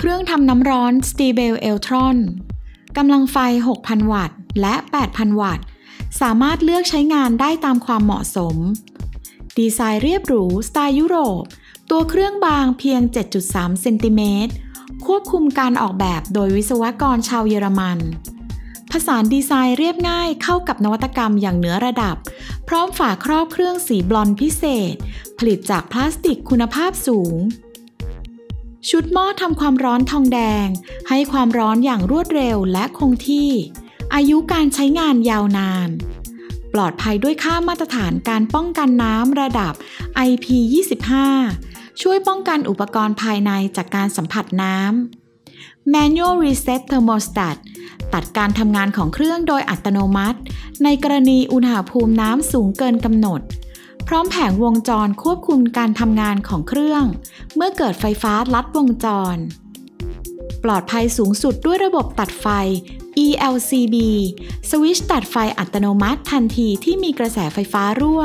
เครื่องทำน้ำร้อน Stiebel Eltron กำลังไฟ 6,000 วัตต์ และ 8,000 วัตต์ สามารถเลือกใช้งานได้ตามความเหมาะสม ดีไซน์เรียบหรูสไตล์ยุโรป ตัวเครื่องบางเพียง 7.3 เซนติเมตร ควบคุมการออกแบบโดยวิศวกรชาวเยอรมัน ผสานดีไซน์เรียบง่ายเข้ากับนวัตกรรมอย่างเหนือระดับ พร้อมฝาครอบเครื่องสีบลอนด์พิเศษ ผลิตจากพลาสติกคุณภาพสูงชุดหม้อทำความร้อนทองแดงให้ความร้อนอย่างรวดเร็วและคงที่อายุการใช้งานยาวนานปลอดภัยด้วยค่ามาตรฐานการป้องกันน้ำระดับ IP25 ช่วยป้องกันอุปกรณ์ภายในจากการสัมผัสน้ำ Manual Reset Thermostat ตัดการทำงานของเครื่องโดยอัตโนมัติในกรณีอุณหภูมิน้ำสูงเกินกำหนดพร้อมแผงวงจรควบคุมการทำงานของเครื่องเมื่อเกิดไฟฟ้าลัดวงจรปลอดภัยสูงสุดด้วยระบบตัดไฟ ELCB สวิตช์ตัดไฟอัตโนมัติทันทีที่มีกระแสไฟฟ้ารั่ว